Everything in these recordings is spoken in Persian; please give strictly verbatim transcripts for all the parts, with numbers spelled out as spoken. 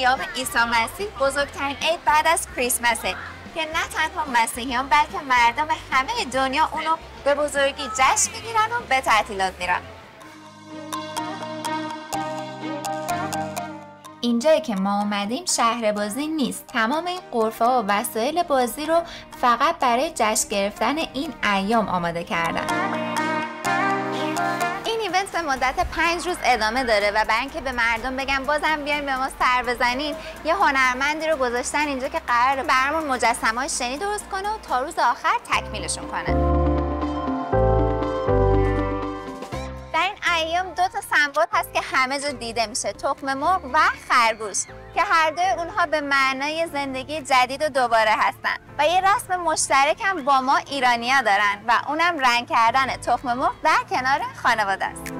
قیام عیسی مسیح بزرگترین عید بعد از کریسمسه که نه تنها مسیحیان بلکه مردم همه دنیا اونو به بزرگی جشن میگیرن و به تعطیلات میرن. اینجایی که ما اومدیم شهر بازی نیست. تمام این غرفه و وسایل بازی رو فقط برای جشن گرفتن این ایام آماده کردن. این ایونت به مدت پنج روز ادامه داره و برای اینکه به مردم بگم بازم بیاین به ما سر بزنین، یه هنرمندی رو گذاشتن اینجا که قراره برامون مجسمه‌های شنی درست کنه و تا روز آخر تکمیلشون کنه. ایام دو تا سمبل هست که همه جا دیده میشه، تخم مرغ و خرگوش، که هر دوی اونها به معنای زندگی جدید و دوباره هستن و یه رسم مشترک هم با ما ایرانیا دارن و اونم رنگ کردن تخم مرغ در کنار خانواده است.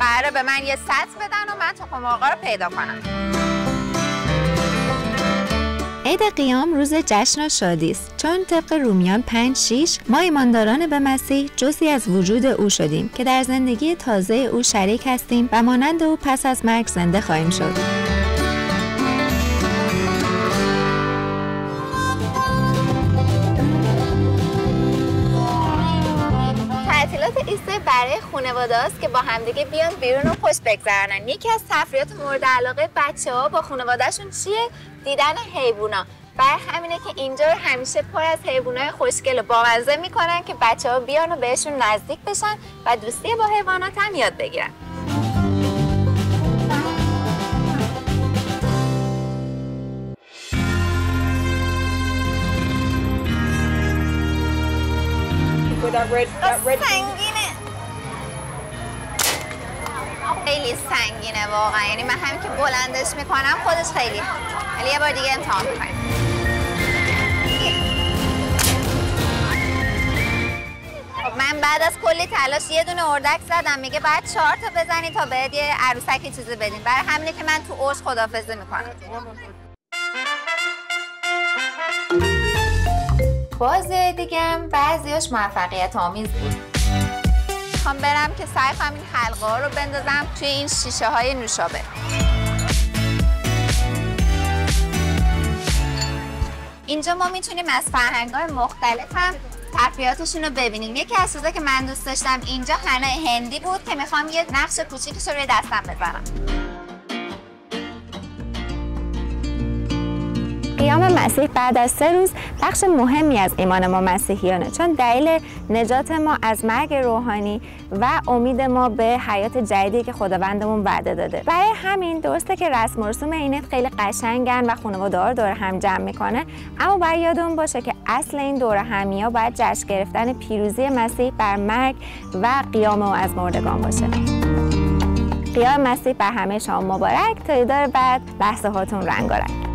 قراره به من یه سطح بدن و من تخم مرغا رو پیدا کنم. عید قیام روز جشن و شادی است، چون طبق رومیان پنج شش ما ایمانداران به مسیح جزئی از وجود او شدیم که در زندگی تازه او شریک هستیم و مانند او پس از مرگ زنده خواهیم شد. تعطیلات عیسی برای خانواده است که با همدیگه بیان بیرون و خوش بگذرونن. یکی از تفریحات مورد علاقه بچه‌ها با خانواده‌شون چیه؟ دیدن حیوونا. برای همینه که اینجا رو همیشه پر از حیوانات خوشگل و بامزه می‌کنن که بچه‌ها بیان و بهشون نزدیک بشن و دوستی با حیوانات هم یاد بگیرن. سنگینه، خیلی سنگینه واقعا، یعنی من همین که بلندش میکنم خودش خیلی، ولی یه بار دیگه امتحان میکنیم. من بعد از کلی تلاش یه دونه اردک زدم، میگه باید چهار تا بزنی تا باید یه عروسکی چیزی بدیم، برای همینه که من تو اوج خداحافظی میکنم. باز دیگه هم بعضیاش موفقیت آمیز بود. میخوام برم که سعی کنم این حلقه ها رو بندازم توی این شیشه های نوشابه. اینجا ما میتونیم از فرهنگ های مختلف هم تفریحاتشون رو ببینیم. یکی از چیزا که من دوست داشتم اینجا هنای هندی بود که میخوام یه نقش کوچیکش رو روی دستم بزنم. قیام مسیح بعد از سه روز بخش مهمی از ایمان ما مسیحیانه، چون دلیل نجات ما از مرگ روحانی و امید ما به حیات جدیدی که خداوندمون وعده داده. برای همین درسته که رسم و رسوم این خیلی قشنگن و خانواده‌ها رو دور هم جمع میکنه، اما باید یادمون باشه که اصل این دور همی‌ها باید جشن گرفتن پیروزی مسیح بر مرگ و قیام او از مردگان باشه. قیام مسیح بر همه شما مبارک. تا دیدار بعد، لحظه‌هاتون رنگارنگ.